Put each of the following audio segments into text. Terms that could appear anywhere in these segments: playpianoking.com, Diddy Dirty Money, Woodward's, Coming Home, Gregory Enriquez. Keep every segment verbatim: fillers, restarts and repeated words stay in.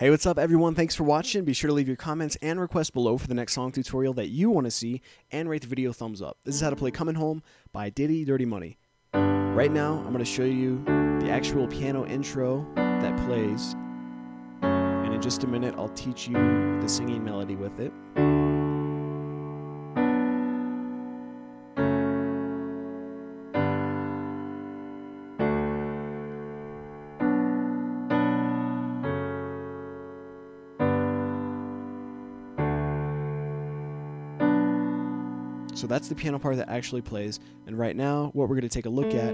Hey, what's up everyone? Thanks for watching. Be sure to leave your comments and requests below for the next song tutorial that you want to see, and rate the video thumbs up. This is how to play Coming Home by Diddy Dirty Money. Right now, I'm going to show you the actual piano intro that plays, and in just a minute, I'll teach you the singing melody with it. So that's the piano part that actually plays, and right now what we're going to take a look at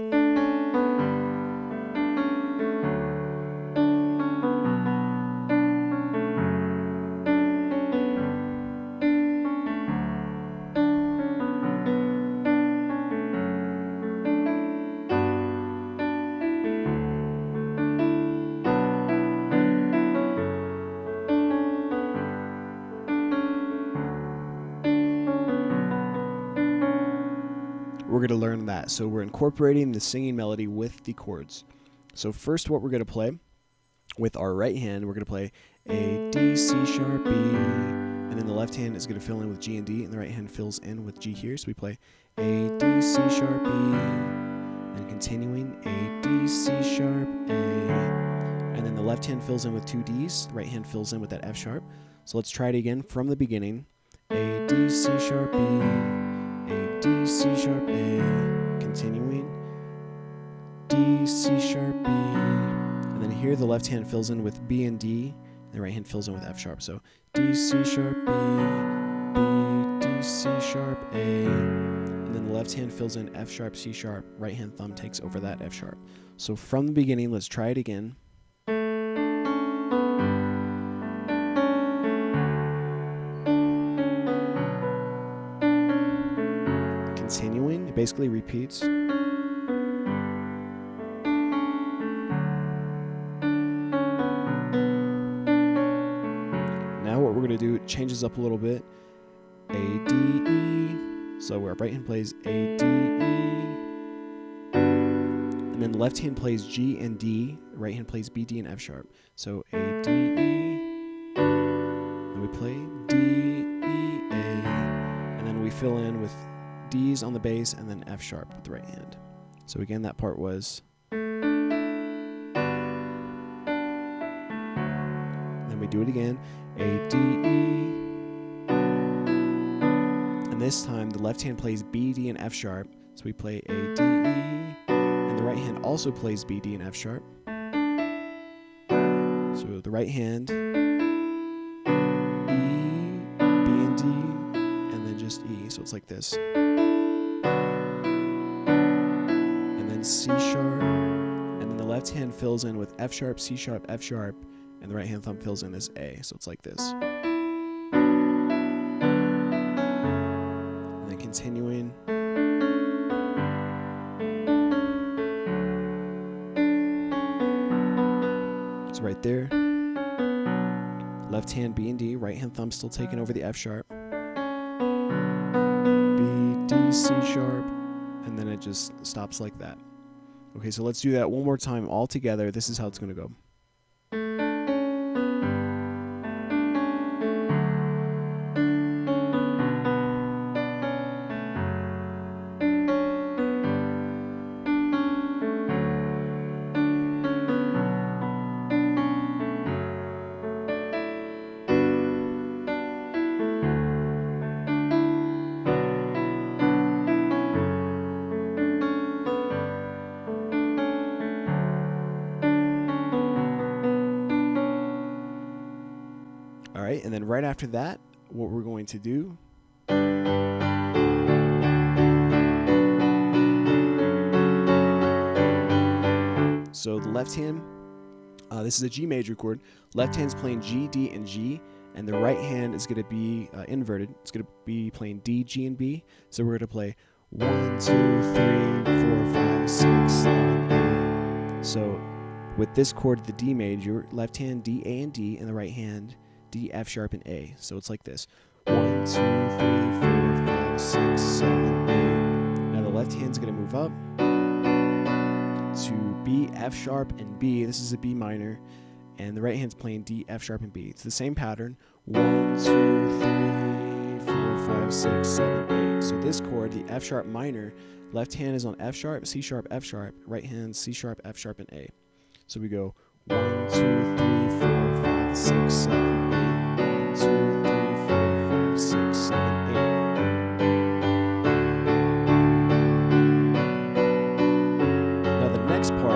we're going to learn that. So we're incorporating the singing melody with the chords. So first what we're going to play with our right hand, we're going to play A, D, C sharp, B, and then the left hand is going to fill in with G and D, and the right hand fills in with G here. So we play A, D, C sharp, B, and continuing A, D, C sharp, A, and then the left hand fills in with two Ds, the right hand fills in with that F sharp. So let's try it again from the beginning. A, D, C sharp, B, A, D, C sharp, A, continuing, D, C sharp, B, and then here the left hand fills in with B and D, and the right hand fills in with F sharp, so D, C sharp, B, B, D, C sharp, A, and then the left hand fills in F sharp, C sharp, right hand thumb takes over that F sharp. So from the beginning, let's try it again. Continuing, it basically repeats. Now what we're going to do, it changes up a little bit. A, D, E. So our right hand plays A, D, E. And then the left hand plays G and D. The right hand plays B, D, and F sharp. So A, D, E. And we play D, E, A. And then we fill in with D's on the bass and then F sharp with the right hand. So again, that part was. And then we do it again. A, D, E. And this time the left hand plays B, D, and F sharp. So we play A, D, E. And the right hand also plays B, D, and F sharp. So the right hand, E, so it's like this, and then C sharp, and then the left hand fills in with F sharp, C sharp, F sharp, and the right hand thumb fills in as A, so it's like this, and then continuing, so right there, left hand B and D, right hand thumb still taking over the F sharp, C sharp, and then it just stops like that. Okay, so let's do that one more time all together. This is how it's going to go. Alright, and then right after that, what we're going to do so the left hand, uh, this is a G major chord, left hand's playing G, D, and G, and the right hand is going to be uh, inverted, it's going to be playing D, G, and B, so we're going to play one, two, three, four, five, six, seven, eight, so with this chord, the D major, left hand, D, A, and D, and the right hand, D, F sharp, and A. So it's like this. one, two, three, four, five, six, seven, eight. Now the left hand's going to move up to B, F sharp, and B. This is a B minor. and the right hand's playing D, F sharp, and B. It's the same pattern. One, two, three, four, five, six, seven, eight. So this chord, the F sharp minor, left hand is on F sharp, C sharp, F sharp, right hand C sharp, F sharp, and A. So we go one, two, three, four, five, six, seven, eight. One, two, three, four, five, six, seven, eight. Now the next part.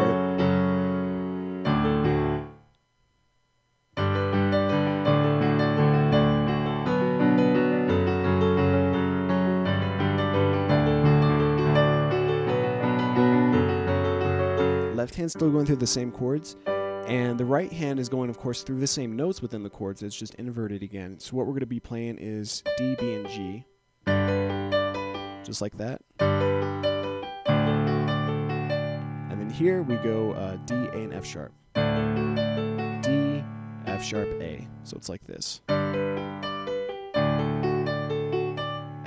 Left hand's still going through the same chords, and the right hand is going, of course, through the same notes within the chords. It's just inverted again. So what we're going to be playing is D, B, and G, just like that. And then here we go uh, D, A, and F sharp. D, F sharp, A. So it's like this.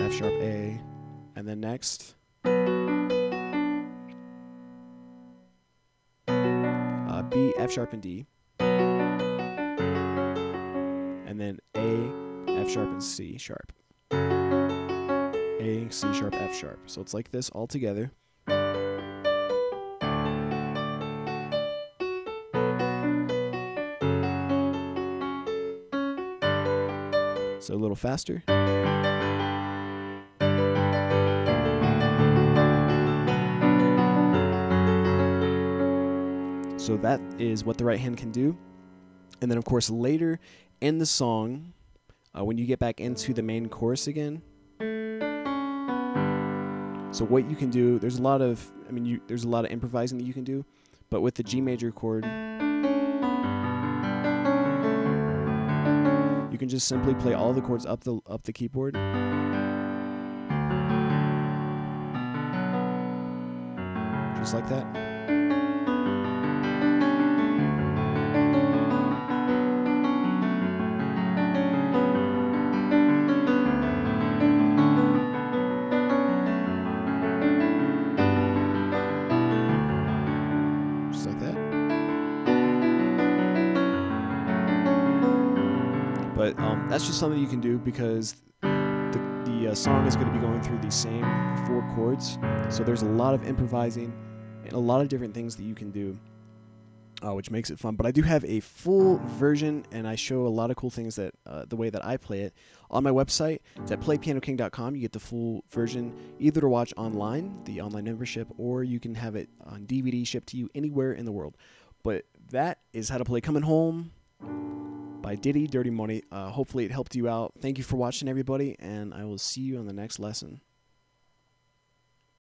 F sharp, A, and then next. B, F sharp, and D, and then A, F sharp, and C sharp. A, C sharp, F sharp. So it's like this all together. So a little faster. So that is what the right hand can do. And then, of course, later in the song, uh, when you get back into the main chorus again, so what you can do, there's a lot of, I mean, you, there's a lot of improvising that you can do, but with the G major chord, you can just simply play all the chords up the, up the keyboard. Just like that. But um, that's just something you can do because the, the uh, song is going to be going through the same four chords. So there's a lot of improvising and a lot of different things that you can do, uh, which makes it fun. But I do have a full version, and I show a lot of cool things that uh, the way that I play it on my website. It's at play piano king dot com. You get the full version either to watch online, the online membership, or you can have it on D V D shipped to you anywhere in the world. But that is how to play Coming Home by Diddy Dirty Money. Uh, hopefully it helped you out. Thank you for watching, everybody, and I will see you on the next lesson.